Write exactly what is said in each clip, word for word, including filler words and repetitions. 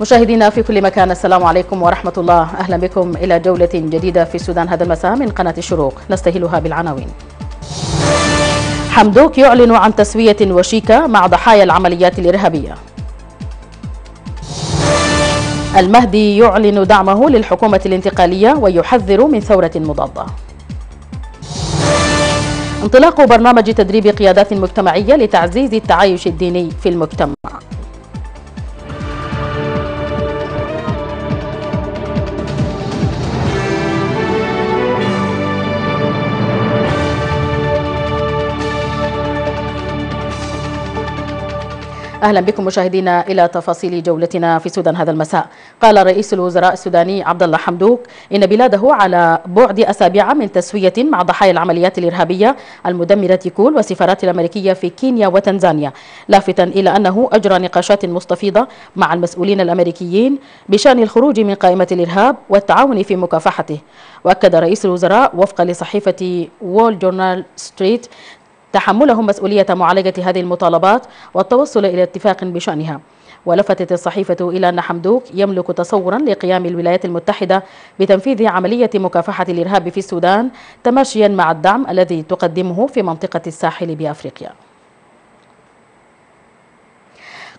مشاهدينا في كل مكان، السلام عليكم ورحمة الله. أهلا بكم إلى جولة جديدة في السودان هذا المساء من قناة الشروق، نستهلها بالعناوين. حمدوك يعلن عن تسوية وشيكة مع ضحايا العمليات الإرهابية. المهدي يعلن دعمه للحكومة الانتقالية ويحذر من ثورة مضادة. انطلاق برنامج تدريب قيادات مجتمعية لتعزيز التعايش الديني في المجتمع. أهلا بكم مشاهدينا إلى تفاصيل جولتنا في السودان هذا المساء. قال رئيس الوزراء السوداني عبدالله حمدوك إن بلاده على بعد أسابيع من تسوية مع ضحايا العمليات الإرهابية المدمرة كول والسفارات الأمريكية في كينيا وتنزانيا، لافتا إلى أنه أجرى نقاشات مستفيضة مع المسؤولين الأمريكيين بشأن الخروج من قائمة الإرهاب والتعاون في مكافحته. وأكد رئيس الوزراء وفقا لصحيفة وول جورنال ستريت تحملهم مسؤولية معالجة هذه المطالبات والتوصل إلى اتفاق بشأنها. ولفتت الصحيفة إلى أن حمدوك يملك تصورا لقيام الولايات المتحدة بتنفيذ عملية مكافحة الإرهاب في السودان تماشيا مع الدعم الذي تقدمه في منطقة الساحل بأفريقيا.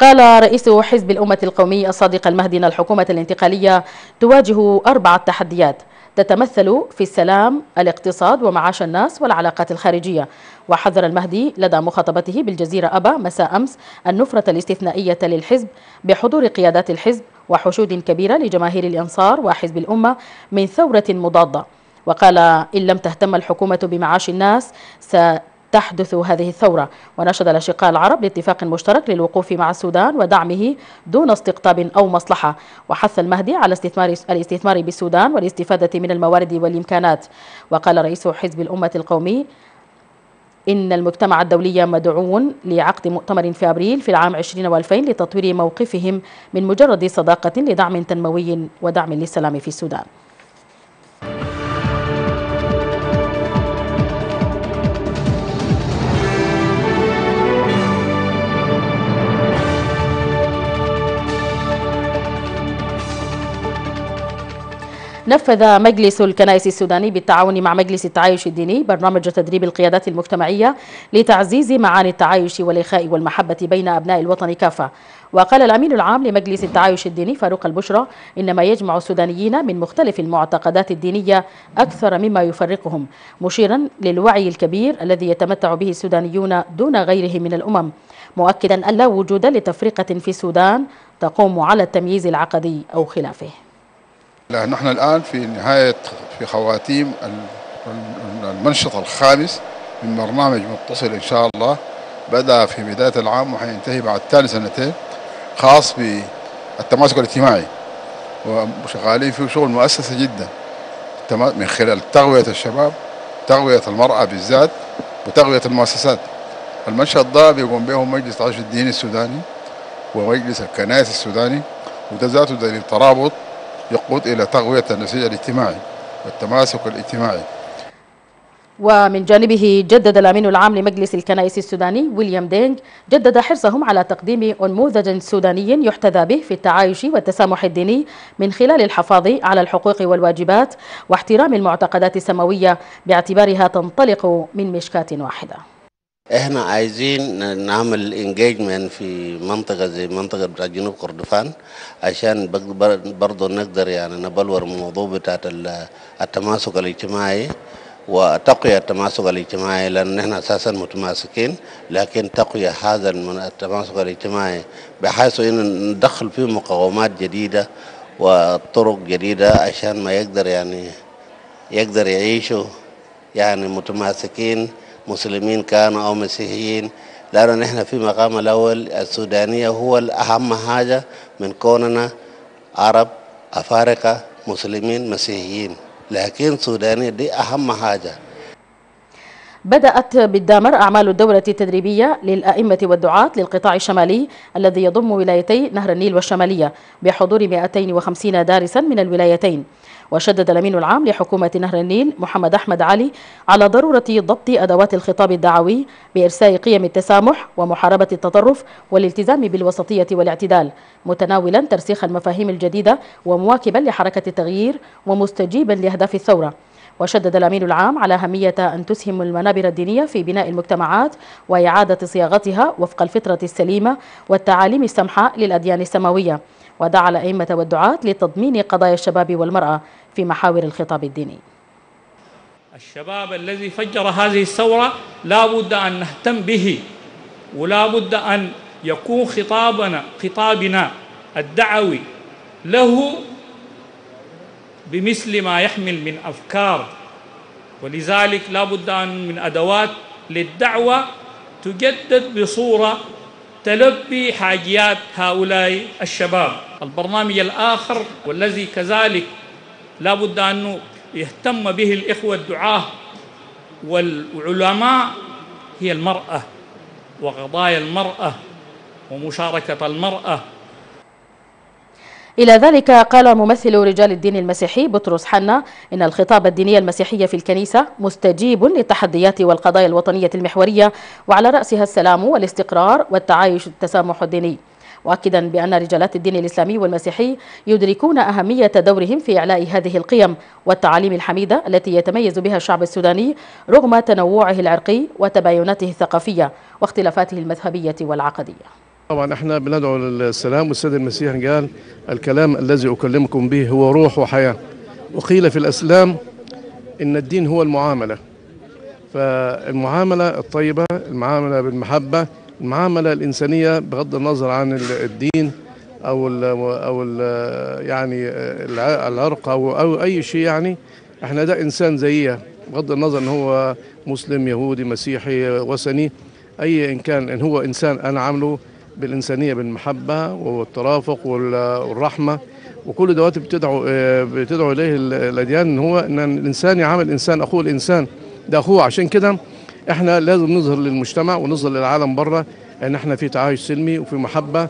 قال رئيس حزب الأمة القومي الصادق المهدي أن الحكومة الانتقالية تواجه أربعة تحديات تتمثل في السلام، الاقتصاد ومعاش الناس والعلاقات الخارجية. وحذر المهدي لدى مخاطبته بالجزيرة أبا مساء أمس النفرة الاستثنائية للحزب بحضور قيادات الحزب وحشود كبيرة لجماهير الأنصار وحزب الأمة من ثورة مضادة. وقال إن لم تهتم الحكومة بمعاش الناس ستحدث هذه الثورة. ونشد الأشقاء العرب لاتفاق مشترك للوقوف مع السودان ودعمه دون استقطاب أو مصلحة. وحث المهدي على استثمار الاستثمار بالسودان والاستفادة من الموارد والإمكانات. وقال رئيس حزب الأمة القومي إن المجتمع الدولي مدعو لعقد مؤتمر في أبريل في العام ألفين وعشرين لتطوير موقفهم من مجرد صداقة لدعم تنموي ودعم للسلام في السودان. نفذ مجلس الكنائس السوداني بالتعاون مع مجلس التعايش الديني برنامج تدريب القيادات المجتمعية لتعزيز معاني التعايش والإخاء والمحبة بين أبناء الوطن كافة. وقال الأمين العام لمجلس التعايش الديني فاروق البشرى إنما يجمع السودانيين من مختلف المعتقدات الدينية أكثر مما يفرقهم، مشيرا للوعي الكبير الذي يتمتع به السودانيون دون غيره من الأمم، مؤكدا أن لا وجود لتفرقة في السودان تقوم على التمييز العقدي أو خلافه. نحن الآن في نهاية في خواتيم المنشط الخامس من برنامج متصل إن شاء الله بدأ في بداية العام وحينتهي بعد ثاني سنتين، خاص بالتماسك الاجتماعي وشغالين فيه شغل مؤسسي جدا من خلال تغوية الشباب، تغوية المرأة بالذات، وتغوية المؤسسات. المنشط ده بيقوم بهم مجلس التعايش الديني السوداني ومجلس الكنائس السوداني، وده ذاته دليل ترابط يقود إلى تقوية النسيج الاجتماعي والتماسك الاجتماعي. ومن جانبه جدد الأمين العام لمجلس الكنائس السوداني ويليام دينج جدد حرصهم على تقديم نموذج سوداني يحتذى به في التعايش والتسامح الديني من خلال الحفاظ على الحقوق والواجبات واحترام المعتقدات السماوية باعتبارها تنطلق من مشكاة واحدة. احنا عايزين نعمل انجيجمنت في منطقه زي منطقه بتاع جنوب كردفان عشان برضه نقدر يعني نبلور الموضوع بتاع التماسك الاجتماعي وتقويه التماسك الاجتماعي، لان احنا اساسا متماسكين، لكن تقويه هذا التماسك الاجتماعي بحيث انه ندخل فيه مقاومات جديده وطرق جديده عشان ما يقدر يعني يقدر يعيشوا يعني متماسكين مسلمين كانوا أو مسيحيين، لأن نحن في مقام الأول السودانية هو الأهم حاجة من كوننا عرب أفارقة مسلمين مسيحيين، لكن السودانية دي أهم حاجة. بدأت بالدامر أعمال الدورة التدريبية للأئمة والدعاة للقطاع الشمالي الذي يضم ولايتي نهر النيل والشمالية بحضور مئتين وخمسين دارسا من الولايتين. وشدد الأمين العام لحكومة نهر النيل محمد أحمد علي على ضرورة ضبط أدوات الخطاب الدعوي بإرساء قيم التسامح ومحاربة التطرف والالتزام بالوسطية والاعتدال، متناولا ترسيخ المفاهيم الجديدة ومواكبا لحركة التغيير ومستجيبا لأهداف الثورة. وشدد الأمين العام على أهمية أن تسهم المنابر الدينية في بناء المجتمعات وإعادة صياغتها وفق الفطرة السليمة والتعاليم السمحة للأديان السماوية، ودعا الأئمة والدعاة لتضمين قضايا الشباب والمرأة في محاور الخطاب الديني. الشباب الذي فجر هذه الثورة لا بد أن نهتم به، ولا بد أن يكون خطابنا خطابنا الدعوي له بمثل ما يحمل من أفكار، ولذلك لا بد أن من أدوات للدعوة تجدد بصورة تلبي حاجيات هؤلاء الشباب. البرنامج الآخر والذي كذلك لا بد أن يهتم به الإخوة الدعاة والعلماء هي المرأة وقضايا المرأة ومشاركة المرأة. إلى ذلك قال ممثل رجال الدين المسيحي بطرس حنا إن الخطاب الديني المسيحي في الكنيسة مستجيب للتحديات والقضايا الوطنية المحورية وعلى رأسها السلام والاستقرار والتعايش والتسامح الديني، مؤكدا بأن رجالات الدين الإسلامي والمسيحي يدركون أهمية دورهم في إعلاء هذه القيم والتعاليم الحميدة التي يتميز بها الشعب السوداني رغم تنوعه العرقي وتبايناته الثقافية واختلافاته المذهبية والعقدية. طبعا احنا بندعو للسلام، والسيد المسيح قال الكلام الذي اكلمكم به هو روح وحياه، وقيل في الاسلام ان الدين هو المعامله، فالمعامله الطيبه، المعامله بالمحبه، المعامله الانسانيه بغض النظر عن الدين او ال او ال يعني العرق او او اي شيء. يعني احنا ده انسان زيها بغض النظر ان هو مسلم يهودي مسيحي وثني، اي ان كان ان هو انسان انا عامله بالإنسانية بالمحبة والترافق والرحمة، وكل دوات بتدعو بتدعو إليه الأديان، إن هو إن الإنسان يعامل إنسان أخوه الإنسان ده أخوه. عشان كده إحنا لازم نظهر للمجتمع ونظهر للعالم بره إن إحنا في تعايش سلمي وفي محبة.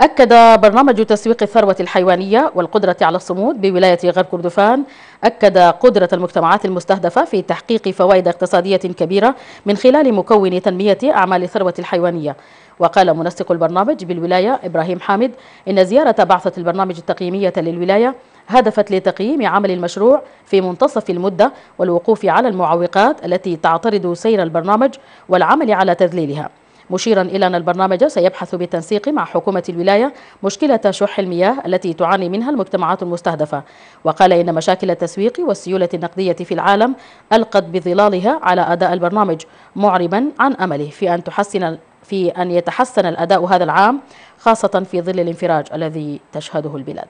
أكد برنامج تسويق الثروة الحيوانية والقدرة على الصمود بولاية غرب كردفان أكد قدرة المجتمعات المستهدفة في تحقيق فوائد اقتصادية كبيرة من خلال مكون تنمية أعمال الثروة الحيوانية. وقال منسق البرنامج بالولاية إبراهيم حامد إن زيارة بعثة البرنامج التقييمية للولاية هدفت لتقييم عمل المشروع في منتصف المدة والوقوف على المعوقات التي تعترض سير البرنامج والعمل على تذليلها، مشيرا إلى أن البرنامج سيبحث بالتنسيق مع حكومة الولاية مشكلة شح المياه التي تعاني منها المجتمعات المستهدفة. وقال إن مشاكل التسويق والسيولة النقدية في العالم ألقت بظلالها على أداء البرنامج، معربا عن أمله في أن تحسن في أن يتحسن الأداء هذا العام، خاصة في ظل الانفراج الذي تشهده البلاد.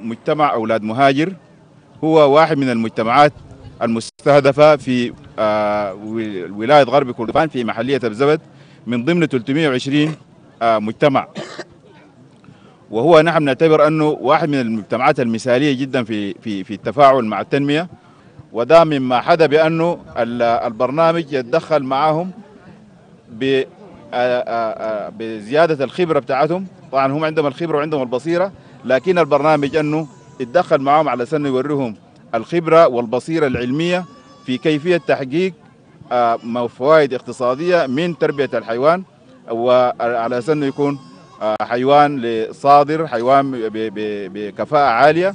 مجتمع أولاد مهاجر هو واحد من المجتمعات المستهدفة في ولاية غرب كردفان في محلية أبزبد من ضمن ثلاثمئة وعشرين مجتمع، وهو نحن نعتبر أنه واحد من المجتمعات المثالية جدا في في في التفاعل مع التنمية، وده مما حدا بأنه البرنامج يتدخل معهم بزيادة الخبرة بتاعتهم. طبعا هم عندهم الخبرة وعندهم البصيرة، لكن البرنامج أنه يتدخل معهم على سن يوريهم الخبرة والبصيرة العلمية في كيفية تحقيق فوائد اقتصادية من تربية الحيوان، وعلى أساس أنه يكون حيوان صادر، حيوان بكفاءة عالية.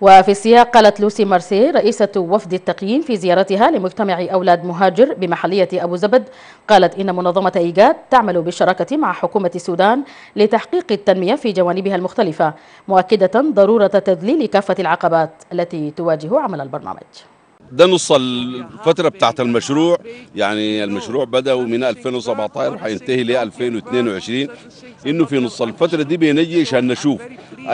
وفي السياق قالت لوسي مارسي رئيسة وفد التقييم في زيارتها لمجتمع أولاد مهاجر بمحلية أبو زبد، قالت إن منظمة ايجاد تعمل بالشراكة مع حكومة السودان لتحقيق التنمية في جوانبها المختلفة، مؤكدة ضرورة تذليل كافة العقبات التي تواجه عمل البرنامج. ده نص الفترة بتاعت المشروع، يعني المشروع بدأ من ألفين وسبعطاشر وهينتهي ل ألفين واثنين وعشرين، إنه في نص الفترة دي بنجي عشان نشوف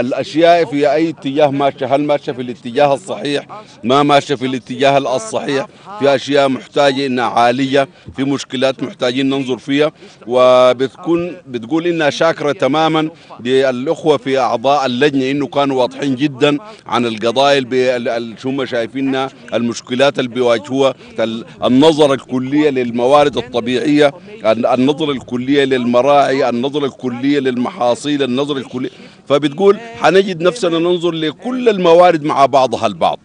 الأشياء في أي اتجاه ماشية، هل ماشية في الاتجاه الصحيح، ما ماشية في الاتجاه الصحيح، في أشياء محتاجة إنها عالية، في مشكلات محتاجين ننظر فيها، وبتكون بتقول إنها شاكرة تماما للأخوة في أعضاء اللجنة إنه كانوا واضحين جدا عن القضايا اللي هم شايفينها المشكلة المشكلات اللي بيواجهوها، النظرة الكلية للموارد الطبيعية، النظرة الكلية للمراعي، النظرة الكلية للمحاصيل، النظرة الكلية. فبتقول حنجد نفسنا ننظر لكل الموارد مع بعضها البعض.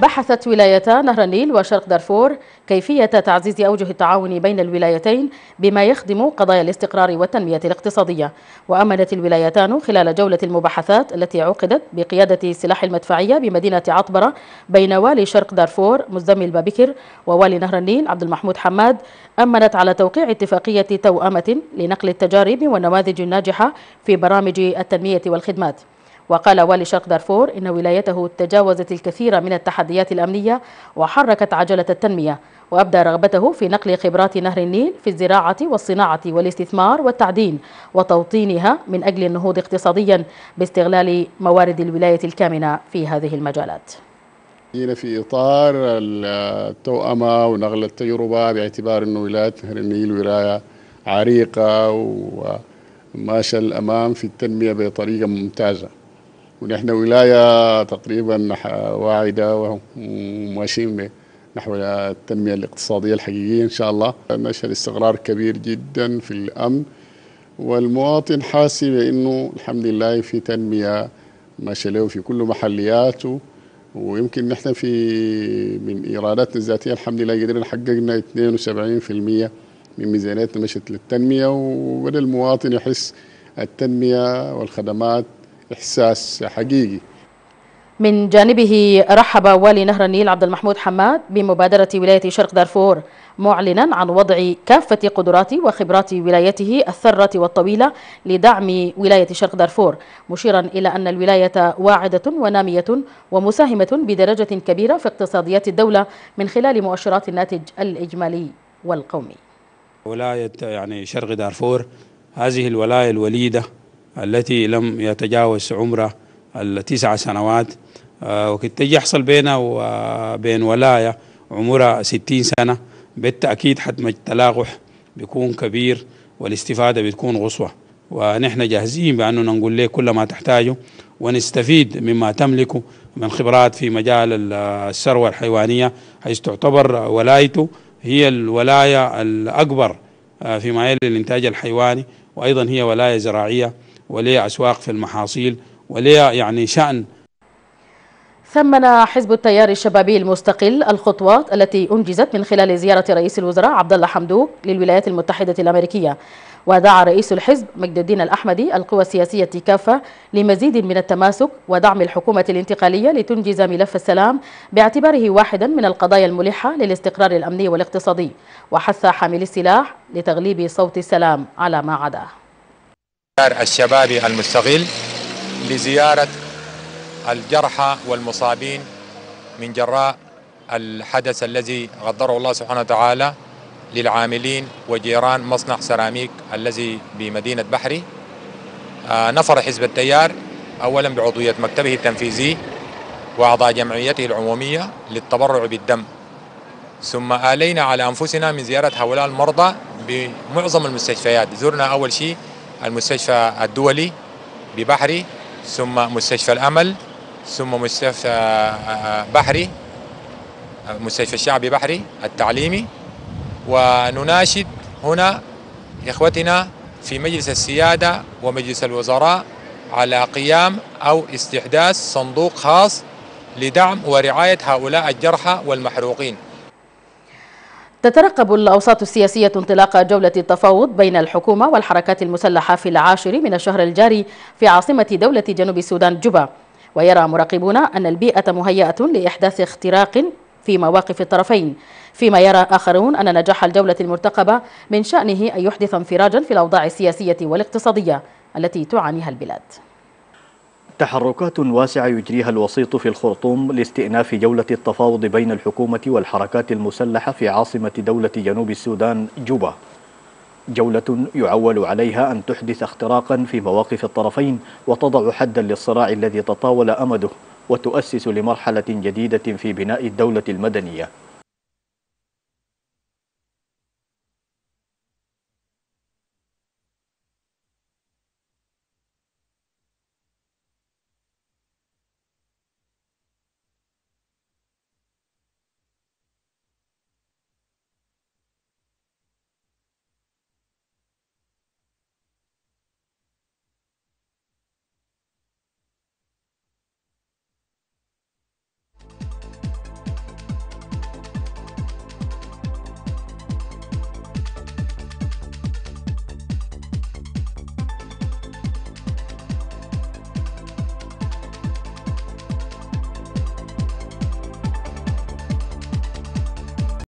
بحثت ولايتا نهر النيل وشرق دارفور كيفية تعزيز أوجه التعاون بين الولايتين بما يخدم قضايا الاستقرار والتنمية الاقتصادية. وأمنت الولايتان خلال جولة المباحثات التي عقدت بقيادة سلاح المدفعية بمدينة عطبرة بين والي شرق دارفور مزمل البابكر ووالي نهر النيل عبد المحمود حماد، أمنت على توقيع اتفاقية توأمة لنقل التجارب والنماذج الناجحة في برامج التنمية والخدمات. وقال والي شرق دارفور إن ولايته تجاوزت الكثير من التحديات الأمنية وحركت عجلة التنمية، وأبدى رغبته في نقل خبرات نهر النيل في الزراعة والصناعة والاستثمار والتعدين وتوطينها من أجل النهوض اقتصاديا باستغلال موارد الولاية الكامنة في هذه المجالات. في إطار التوأمة ونقل التجربة، باعتبار أن ولاية نهر النيل ولاية عريقة وماشى الأمام في التنمية بطريقة ممتازة، ونحن ولاية تقريبا واعدة وماشيين نحو التنمية الاقتصادية الحقيقية إن شاء الله. نشهد استقرار كبير جدا في الأمن، والمواطن حاسس بأنه الحمد لله في تنمية ماشية له في كل محلياته. ويمكن نحن في من إيراداتنا الذاتية الحمد لله قدرنا حققنا اثنين وسبعين بالمئة من ميزانيتنا مشت للتنمية، وبدأ المواطن يحس التنمية والخدمات إحساس حقيقي. من جانبه رحب والي نهر النيل عبد المحمود حماد بمبادرة ولاية شرق دارفور، معلنا عن وضع كافة قدرات وخبرات ولايته الثرة والطويلة لدعم ولاية شرق دارفور، مشيرا إلى أن الولاية واعدة ونامية ومساهمة بدرجة كبيرة في اقتصاديات الدولة من خلال مؤشرات الناتج الإجمالي والقومي. ولاية يعني شرق دارفور هذه الولاية الوليدة التي لم يتجاوز عمره التسع سنوات، وكتجي يحصل بينه وبين ولاية عمرها ستين سنة بالتأكيد حتم التلاقح بيكون كبير والاستفادة بتكون غصوة. ونحن جاهزين بأننا نقول له كل ما تحتاجه ونستفيد مما تملكه من خبرات في مجال الثروة الحيوانية، حيث تعتبر ولايته هي الولاية الأكبر فيما يلي الإنتاج الحيواني، وأيضا هي ولاية زراعية وليه أسواق في المحاصيل وليه يعني شأن. ثمن حزب التيار الشبابي المستقل الخطوات التي أنجزت من خلال زيارة رئيس الوزراء عبدالله حمدوك للولايات المتحدة الأمريكية، ودعا رئيس الحزب مجددين الاحمدي القوى السياسية كافة لمزيد من التماسك ودعم الحكومة الانتقالية لتنجز ملف السلام باعتباره واحدا من القضايا الملحة للاستقرار الأمني والاقتصادي، وحث حاملي السلاح لتغليب صوت السلام على ما عداه. الشباب المستقل لزيارة الجرحى والمصابين من جراء الحدث الذي قدره الله سبحانه وتعالى للعاملين وجيران مصنع سيراميك الذي بمدينة بحري. نفر حزب التيار أولا بعضوية مكتبه التنفيذي وأعضاء جمعيته العمومية للتبرع بالدم، ثم آلينا على أنفسنا من زيارة هؤلاء المرضى بمعظم المستشفيات. زرنا أول شيء المستشفى الدولي ببحري، ثم مستشفى الأمل، ثم مستشفى بحري، مستشفى الشعبي بحري التعليمي. ونناشد هنا إخوتنا في مجلس السيادة ومجلس الوزراء على قيام أو استحداث صندوق خاص لدعم ورعاية هؤلاء الجرحى والمحروقين. تترقب الأوساط السياسية انطلاق جولة التفاوض بين الحكومة والحركات المسلحة في العاشر من الشهر الجاري في عاصمة دولة جنوب السودان جوبا، ويرى مراقبون أن البيئة مهيئة لإحداث اختراق في مواقف الطرفين، فيما يرى آخرون أن نجاح الجولة المرتقبة من شأنه أن يحدث انفراجا في الأوضاع السياسية والاقتصادية التي تعانيها البلاد. تحركات واسعة يجريها الوسيط في الخرطوم لاستئناف جولة التفاوض بين الحكومة والحركات المسلحة في عاصمة دولة جنوب السودان جوبا، جولة يعول عليها أن تحدث اختراقا في مواقف الطرفين وتضع حدا للصراع الذي تطاول أمده وتؤسس لمرحلة جديدة في بناء الدولة المدنية.